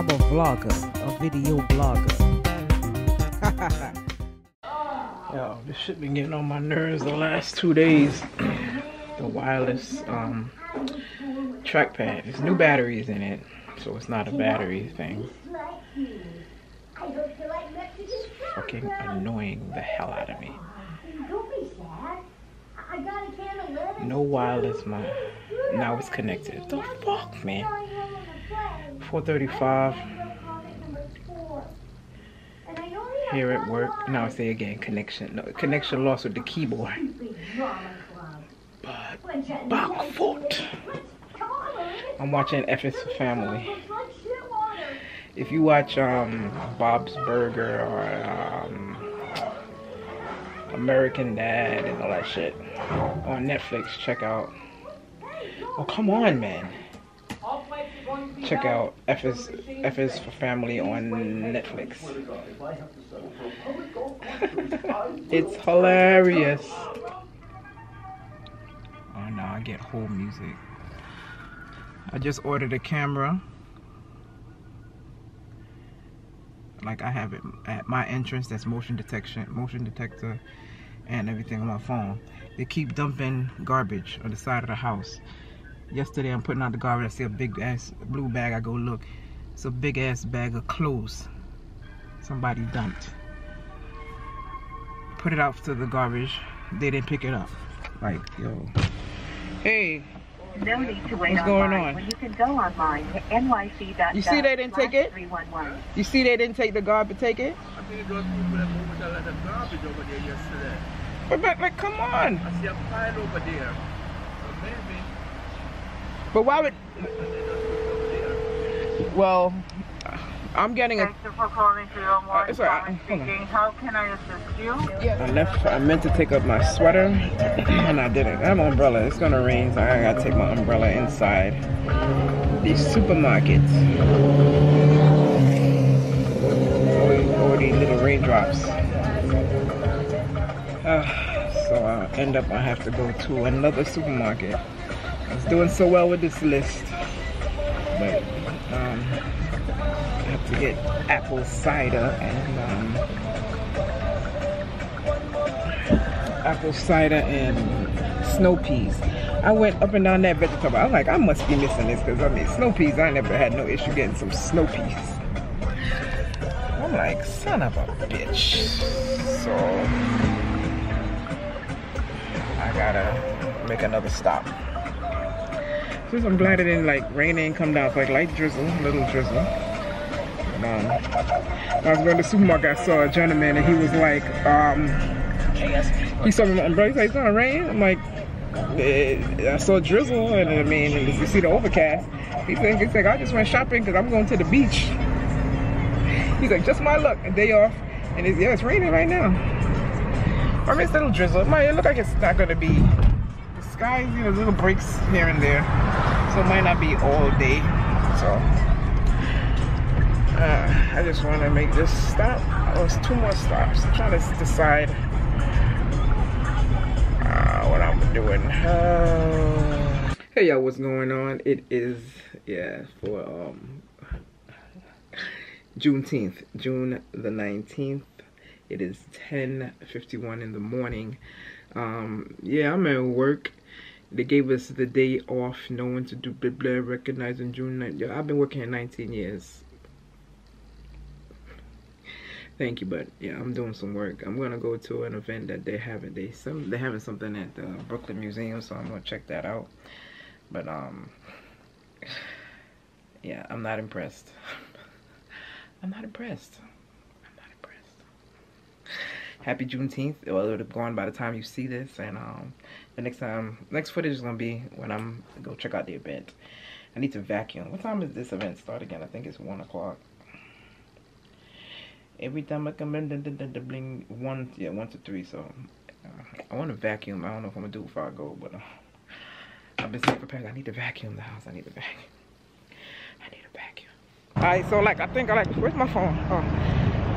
I'm a vlogger, a video blogger. Yo, this shit been getting on my nerves the last 2 days. The wireless trackpad. There's new batteries in it, so it's not a battery thing. It's fucking annoying the hell out of me. No wireless, man. Now it's connected. The fuck, man. 4:35. Here at work. Now I say again, connection. No, connection lost with the keyboard. But back foot. I'm watching F is for Family. If you watch Bob's Burger or American Dad and all that shit on Netflix, check out. Oh, come on, man. Check out F is for Family on Netflix. It's hilarious. Oh no, I get whole music. I just ordered a camera. Like I have it at my entrance, that's motion detector and everything on my phone. They keep dumping garbage on the side of the house. Yesterday I'm putting out the garbage, I see a big ass blue bag, I go look. It's a big ass bag of clothes. Somebody dumped. Put it out to the garbage, they didn't pick it up. Like, yo. Hey. No need to wait. What's going on? Well, you can go online to NYC.gov. You see they didn't take it? You see they didn't take the garbage, take it? I think those people that moved a lot of garbage over there yesterday. But come on. I see a pile over there. So maybe. But why would... Well, I'm getting a... Thank you for calling 301. It's all right. How can I assist you? Yes. I meant to take up my sweater, and I didn't. I have an umbrella. It's going to rain, so I got to take my umbrella inside. These supermarkets. All these little raindrops. So I end up, I have to go to another supermarket. I was doing so well with this list, but I have to get apple cider and snow peas. I went up and down that vegetable. I'm like, I must be missing this because I mean, snow peas. I never had no issue getting some snow peas. I'm like, son of a bitch. So I gotta make another stop. I'm glad it didn't like rain and come down. It's like light drizzle, little drizzle. I was going to the supermarket. I saw a gentleman and he was like, he saw my umbrella. He's like, it's gonna rain. I'm like, I saw drizzle, and I mean, you see the overcast. He's like, I just went shopping because I'm going to the beach. He's like, just my luck, a day off, and it's, yeah, it's raining right now. I mean, it's a little drizzle. It might look like it's not gonna be. The sky, you know, little breaks here and there. So it might not be all day, so I just want to make this stop. Oh, it's 2 more stops. I'm trying to decide what I'm doing. Hey y'all, what's going on? It is, yeah, for Juneteenth, June the 19th. It is 10:51 in the morning. Yeah, I'm at work. They gave us the day off, no one to do blah blah, recognizing June 9th. I've been working in 19 years. Thank you, but yeah, I'm doing some work. I'm gonna go to an event that they have. They're having something at the Brooklyn Museum, so I'm gonna check that out. But yeah, I'm not impressed. I'm not impressed. I'm not impressed. Happy Juneteenth. It will have gone by the time you see this, and the next footage is gonna be when I'm gonna go check out the event. I need to vacuum. What time does this event start again? I think it's 1 o'clock. Every time I come in, bling 1 to 3. So I want to vacuum. I don't know if I'm gonna do it before I go, but I've been so prepared. I need to vacuum the house. I need to vacuum. I need a vacuum. All right. So like, I think I like. Where's my phone? Oh.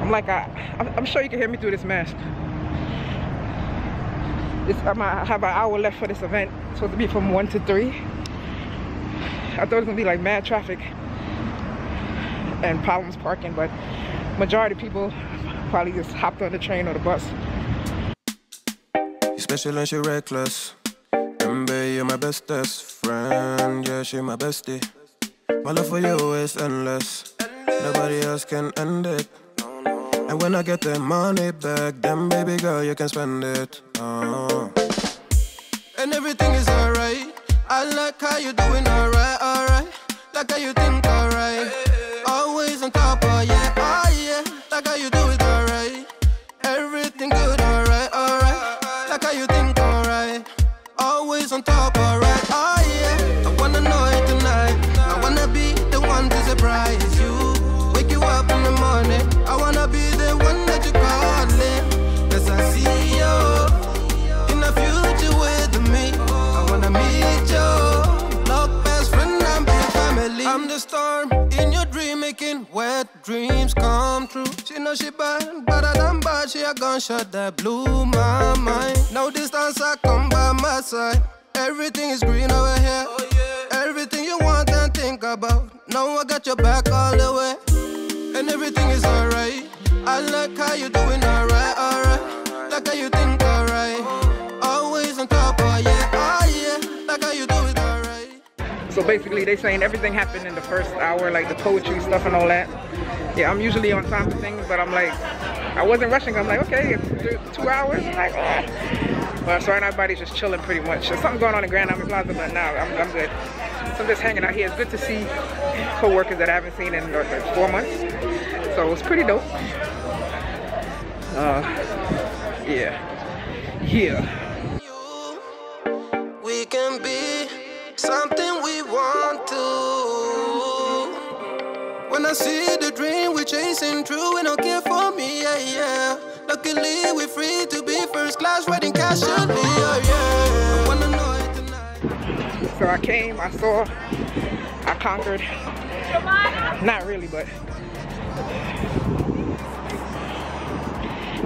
I'm like, I'm sure you can hear me through this mask. I have an hour left for this event. It's supposed to be from 1 to 3. I thought it was going to be like mad traffic. and problems parking, but majority of people probably just hopped on the train or the bus. You're special and you're reckless. Remember, you're my bestest friend. Yeah, she's my bestie. My love for you is endless. Nobody else can end it. And when I get the money back, then baby girl, you can spend it. And everything is alright. I like how you're doing alright. Like how you think alright. Always on top, oh yeah, oh yeah. Like how you do it alright. Everything good alright. Like how you think alright. Always on top, alright, oh yeah. I wanna know it tonight. I wanna be the one to surprise you. Wake you up in the morning. I wanna be the one that you call in. Cause I see you in the future with me. I wanna meet you, love, best friend, and be family. I'm the storm in your dream, making wet dreams come true. She know she bad, but I done bad. She a gunshot that blew my mind. No distance, I come by my side. Everything is green over here. Everything you want and think about, now I got your back all the way. And everything is alright. I like how you doing alright. Like how you think alright. Always on top, oh yeah. Like how you do it alright. So basically they saying everything happened in the first hour, like the poetry stuff and all that. Yeah, I'm usually on time for things, but I'm like, I wasn't rushing. I'm like, okay, it's 2 hours. I'm like, oh. But sorry, everybody's just chilling pretty much. There's something going on in Grand Army Plaza, but now I'm good. So I'm just hanging out here. It's good to see co-workers that I haven't seen in like 4 months. So it's pretty dope. Yeah. We can be something we want to. When I see the dream we're chasing true, we don't care for me, yeah. Luckily we're free to be first class riding casually, yeah. I wanna know it tonight. So I came, I saw, I conquered. Not really, but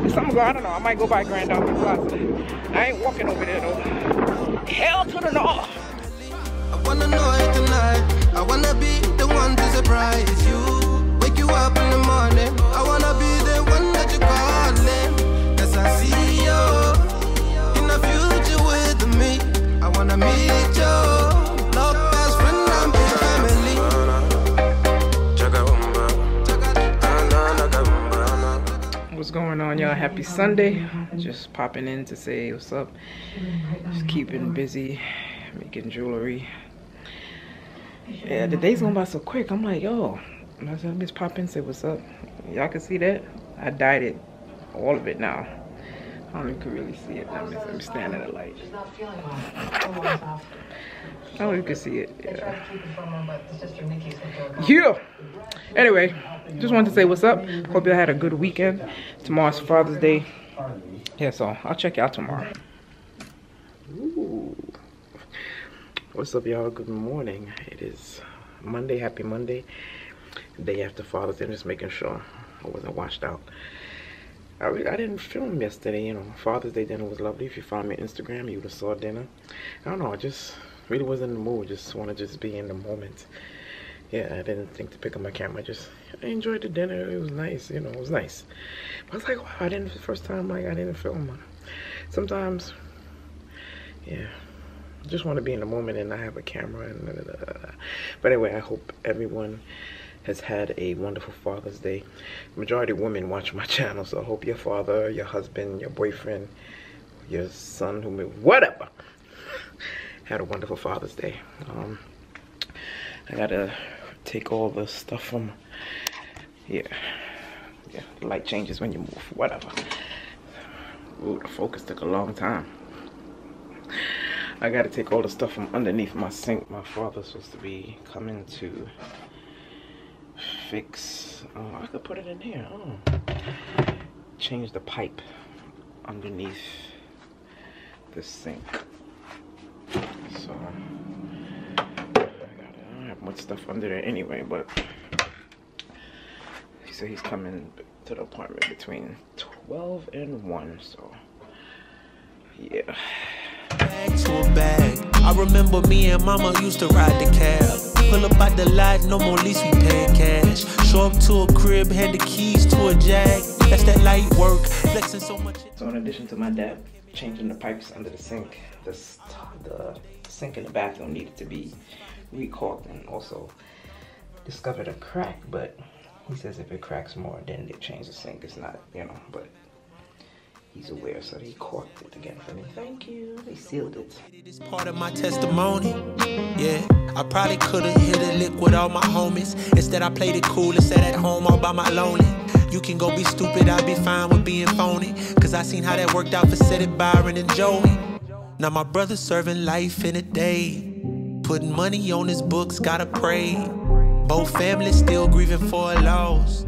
there's something going on. I don't know, I might go by Grand Dalton Plaza. I ain't walking over there though. Hell to the north. I wanna know it tonight. I wanna be the one to surprise you. Wake you up in the morning. I wanna be the one that you call in. Cause I see you in the future with me. I wanna meet you, love, best friend, and be family. What's going on, y'all? Happy Sunday. Just popping in to say what's up. Just keeping busy. Making jewelry. Yeah, the day's going by so quick. I'm like, yo, let's just pop in, say what's up. Y'all can see that? I dyed it, all of it now. I don't even can really see it. I'm standing in the light. I don't even can see it. Yeah. Anyway, just wanted to say what's up. Hope y'all had a good weekend. Tomorrow's Father's Day. Yeah, so I'll check y'all tomorrow. Ooh. What's up, y'all? Good morning. It is Monday. Happy Monday. Day after Father's Day. I'm just making sure I wasn't washed out. I didn't film yesterday, you know. Father's Day dinner was lovely. If you find me on Instagram, you would have saw dinner. I don't know. I just really wasn't in the mood. Just want to just be in the moment. Yeah, I didn't think to pick up my camera. I enjoyed the dinner. It was nice, you know. It was nice. But I was like, wow, I didn't, first time, like, I didn't film. Sometimes, yeah. Just want to be in the moment and not have a camera and But anyway, I hope everyone has had a wonderful Father's Day. Majority of women watch my channel, so I hope your father, your husband, your boyfriend, your son, whatever, had a wonderful Father's Day. I gotta take all the stuff from, yeah, the light changes when you move, whatever. Ooh, the focus took a long time. I gotta take all the stuff from underneath my sink. My father's supposed to be coming to fix. Oh, I could put it in here. Oh. Change the pipe underneath the sink. So I don't have much stuff under there anyway. But he said he's coming to the apartment between 12 and 1. So yeah. I remember me and mama used to ride the cab. Pull up out the lot, no more lease, we pay cash. off to a crib, had the keys to a Jag. That's that light work, flexing so much. So in addition to my dad changing the pipes under the sink, the sink in the bathroom needed to be re-caulked, and also discovered a crack, but he says if it cracks more, then they change the sink. It's not, you know, but he's aware, so he caulked it again for me. Thank you. They sealed it. It's part of my testimony. Yeah, I probably could've hit a lick with all my homies. Instead, I played it cool and sat at home all by my lonely. You can go be stupid, I'll be fine with being phony. Cause I seen how that worked out for Seth, Byron, and Joey. Now my brother's serving life in a day. Putting money on his books, gotta pray. Both families still grieving for a loss.